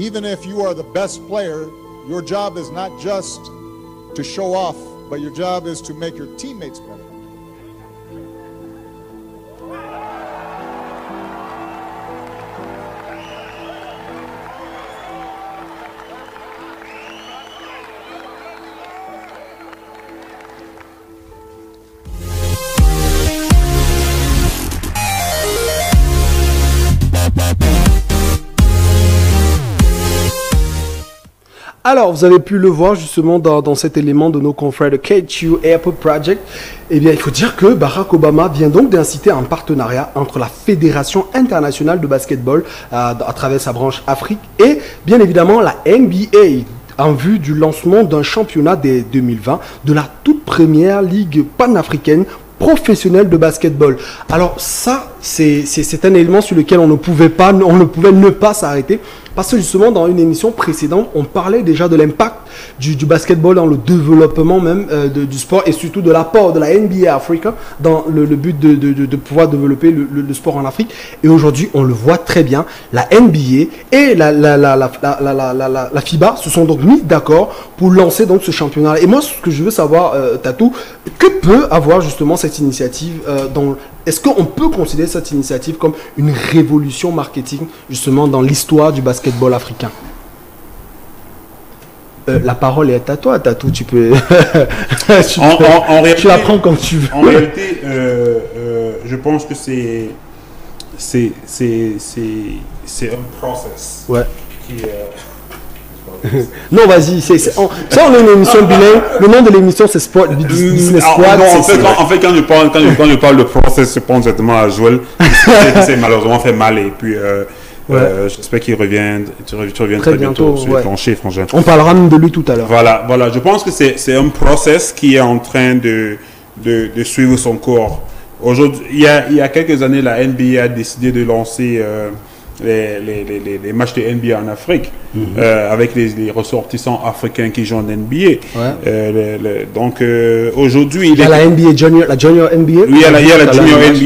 Even if you are the best player, your job is not just to show off, but your job is to make your teammates better. Alors, vous avez pu le voir justement dans cet élément de nos confrères de K2 Apple Project. Eh bien, il faut dire que Barack Obama vient donc d'inciter un partenariat entre la Fédération internationale de basketball à travers sa branche Afrique et bien évidemment la NBA en vue du lancement d'un championnat dès 2020 de la toute première ligue panafricaine professionnel de basketball. Alors ça, c'est un élément sur lequel on ne pouvait ne pas s'arrêter, parce que justement dans une émission précédente, on parlait déjà de l'impact du basketball dans le développement même du sport, et surtout de l'apport de la NBA Africa dans le but de pouvoir développer le sport en Afrique. Et aujourd'hui, on le voit très bien, la NBA et la FIBA se sont donc mis d'accord pour lancer donc ce championnat. Et moi, ce que je veux savoir, Tatou, que peut avoir justement cette initiative est-ce qu'on peut considérer cette initiative comme une révolution marketing justement dans l'histoire du basketball africain? La parole est à toi, Tatou, tu peux... tu la prends comme tu veux. En réalité, je pense que c'est un process. Ouais. Qui, non, vas-y, ça on a une émission bilingue. Le nom de l'émission, c'est Sport Business Squad. En fait, quand je parle de process, je pense exactement à Joël. C'est malheureusement fait mal, et puis... ouais. J'espère qu'il revient, tu reviens très bientôt sur, ouais, ton chiffre. On parlera même de lui tout à l'heure. Voilà. Je pense que c'est un process qui est en train de suivre son cours. Aujourd'hui, il y a quelques années, la NBA a décidé de lancer les matchs de NBA en Afrique, avec les ressortissants africains qui jouent en NBA. Ouais. Donc aujourd'hui... Il y a la Junior NBA. Oui, il y a la Junior NBA.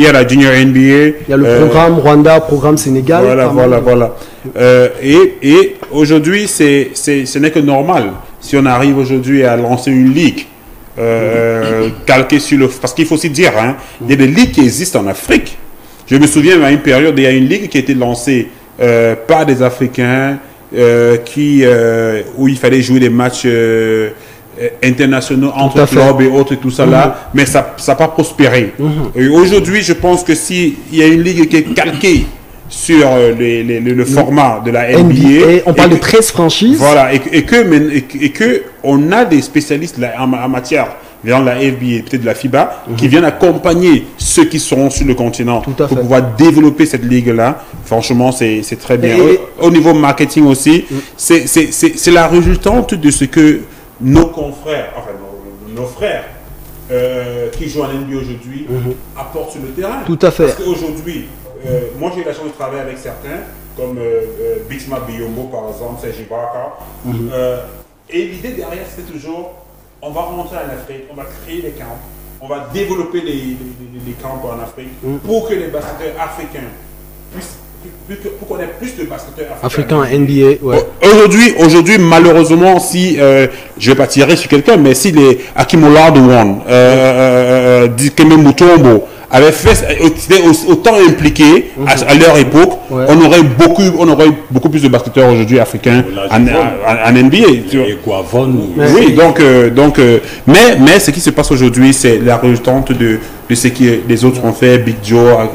Il y a le programme Rwanda, programme Sénégal. Voilà. Et aujourd'hui, ce n'est que normal si on arrive aujourd'hui à lancer une ligue calquée sur le... Parce qu'il faut aussi dire, hein, il y a des ligues qui existent en Afrique. Je me souviens à une période, il y a une ligue qui a été lancée par des Africains où il fallait jouer des matchs internationaux entre clubs et autres et tout ça là, mais ça n'a pas prospéré. Et aujourd'hui, je pense que s'il y a une ligue qui est calquée sur le format de la NBA, on parle de 13 franchises. Voilà, et que on a des spécialistes là, en matière de la FIBA, peut-être de la FIBA, qui viennent accompagner ceux qui seront sur le continent pour pouvoir développer cette ligue-là. Franchement, c'est très bien. Et au niveau marketing aussi, c'est la résultante de ce que nos confrères, enfin nos frères qui jouent en NBA aujourd'hui apportent sur le terrain. Tout à fait. Parce qu'aujourd'hui, moi j'ai eu la chance de travailler avec certains, comme Bismack Biyombo par exemple, Serge Ibaka. Et l'idée derrière, c'était toujours... On va rentrer en Afrique, on va créer des camps, on va développer les camps en Afrique pour que les basketteurs africains puissent, pour qu'on ait plus de basketteurs africains. Africains, NBA, ouais. Aujourd'hui, malheureusement, si, je ne vais pas tirer sur quelqu'un, mais si les Hakeem Olajuwon, Dikembe Mutombo avaient été autant impliqués à leur époque, ouais, on aurait beaucoup plus de basketteurs aujourd'hui africains en NBA. Oui, mais ce qui se passe aujourd'hui, c'est la résultante de ce que les autres ont fait. Big Joe,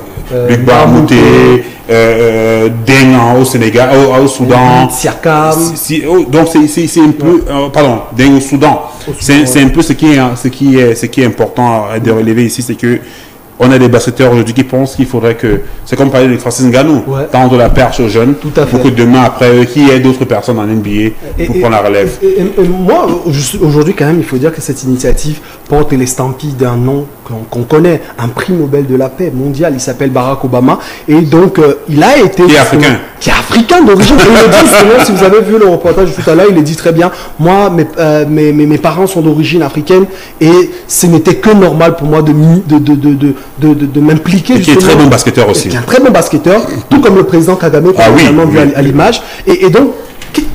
Big Baramouté, Deng au Sénégal, au Soudan. Donc c'est un peu, pardon, Deng au Soudan. C'est un peu ce qui est important de relever ici, c'est que on a des basketteurs aujourd'hui qui pensent qu'il faudrait que... C'est comme parler de Francis Ngannou, tendre la perche aux jeunes pour que demain, après eux, qu'il y ait d'autres personnes en NBA pour prendre la relève. Et moi, aujourd'hui, quand même, il faut dire que cette initiative porte l'estampille d'un nom qu'on connaît, un prix Nobel de la paix mondial. Il s'appelle Barack Obama. Et donc, il a été... Qui est africain. Qui est africain d'origine. Si vous avez vu le reportage tout à l'heure, il le dit très bien. Moi, mes parents sont d'origine africaine et ce n'était que normal pour moi de m'impliquer. Qui est très bon basketteur aussi. Qui est un très bon basketteur, tout comme le président Kagame, qu'on a vu à l'image. Et donc,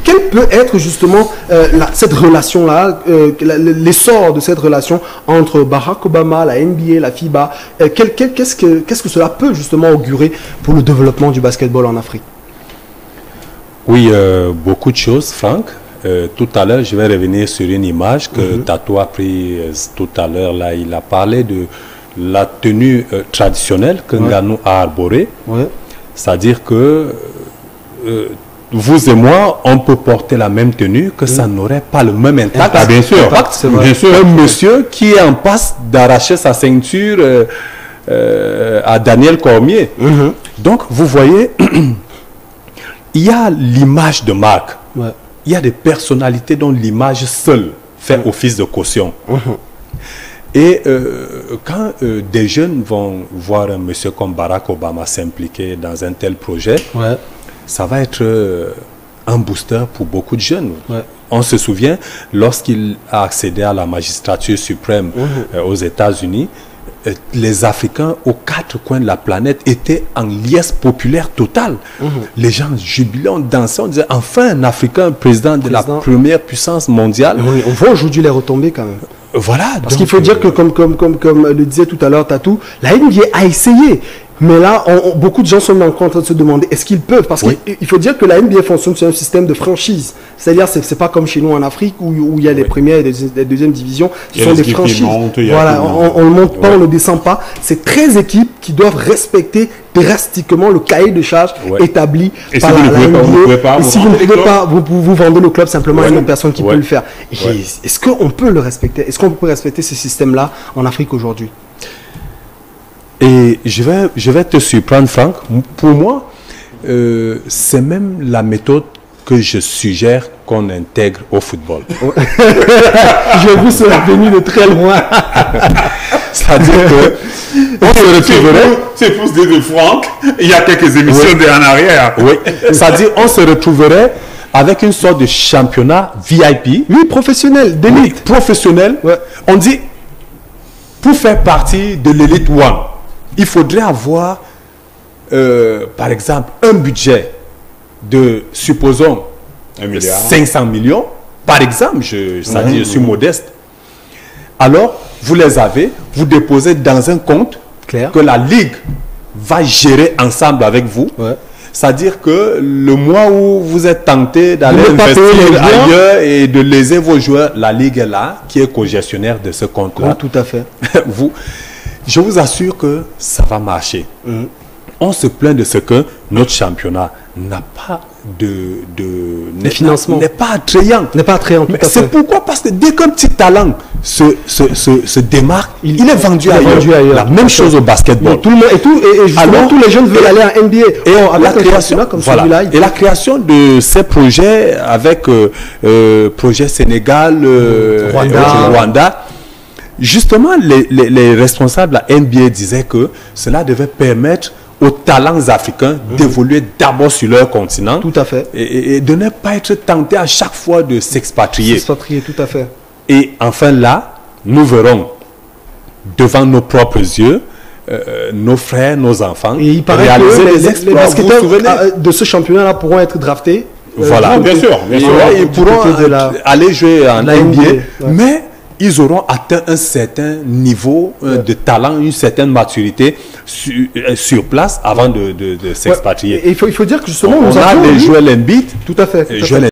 Quelle peut être justement cette relation-là, l'essor de cette relation entre Barack Obama, la NBA, la FIBA? Qu'est-ce que cela peut justement augurer pour le développement du basketball en Afrique? Oui, beaucoup de choses, Franck. Tout à l'heure, je vais revenir sur une image que Tato a pris tout à l'heure. Là, il a parlé de la tenue traditionnelle que Ngannou a arborée. Ouais. C'est-à-dire que vous et moi, on peut porter la même tenue, que ça n'aurait pas le même impact. Ah, bien sûr, un monsieur qui est en passe d'arracher sa ceinture à Daniel Cormier. Donc, vous voyez, il y a l'image de marque. Il y a des personnalités dont l'image seule fait office de caution. Et quand des jeunes vont voir un monsieur comme Barack Obama s'impliquer dans un tel projet, ça va être un booster pour beaucoup de jeunes. On se souvient, lorsqu'il a accédé à la magistrature suprême aux États-Unis, les Africains aux quatre coins de la planète étaient en liesse populaire totale. Les gens jubilant, dansant, disaient enfin un Africain président de la première puissance mondiale. On voit aujourd'hui les retombées quand même. Voilà. Parce qu'il faut dire que, comme le disait tout à l'heure Tatou, la NBA a essayé. Mais là, beaucoup de gens sont en train de se demander, est-ce qu'ils peuvent? Parce qu'il faut dire que la NBA fonctionne sur un système de franchise. C'est-à-dire, ce n'est pas comme chez nous en Afrique où il y a les premières et les deuxièmes divisions. Ce sont des franchises. Voilà, on ne monte pas, on ne descend pas. C'est 13 équipes qui doivent respecter drastiquement le cahier de charges établi par la NBA. Et si vous ne pouvez pas, vous vendez le club simplement à une personne qui peut le faire. Est-ce qu'on peut le respecter? Est-ce qu'on peut respecter ce système-là en Afrique aujourd'hui? Et je vais te surprendre, Franck. Pour moi, c'est même la méthode que je suggère qu'on intègre au football. Je vous serais venu de très loin. C'est-à-dire que... C'est plus de Franck. Il y a quelques émissions en arrière. C'est-à-dire on se retrouverait avec une sorte de championnat VIP. Oui, professionnel, d'élite. Oui, professionnel. Ouais. On dit, pour faire partie de l'élite one, il faudrait avoir, par exemple, un budget de, supposons, 500 millions. Par exemple, je suis modeste. Alors, vous les avez, vous déposez dans un compte que la Ligue va gérer ensemble avec vous. C'est-à-dire que le mois où vous êtes tenté d'aller investir ailleurs et de léser vos joueurs, la Ligue est là, qui est co-gestionnaire de ce compte-là. Oui, tout à fait. Je vous assure que ça va marcher. On se plaint de ce que notre championnat n'a pas de financement, n'est pas attrayant. C'est pourquoi? Parce que dès qu'un petit talent se démarque, il est vendu ailleurs. La même chose au basketball. Tous les jeunes veulent aller en NBA. Et la création de ces projets avec projet Sénégal, Rwanda, justement, les responsables de la NBA disaient que cela devait permettre aux talents africains d'évoluer d'abord sur leur continent. Tout à fait. Et de ne pas être tentés à chaque fois de s'expatrier. Tout à fait. Et enfin là, nous verrons devant nos propres yeux nos frères, nos enfants réaliser les exploits. Les basketteurs de ce championnat-là pourront être draftés. Voilà. Bien sûr. Ils pourront aller jouer en NBA. Mais ils auront atteint un certain niveau de talent, une certaine maturité sur place avant de s'expatrier. Il faut dire que justement, on a les Joël Embiid. Tout à fait. Joël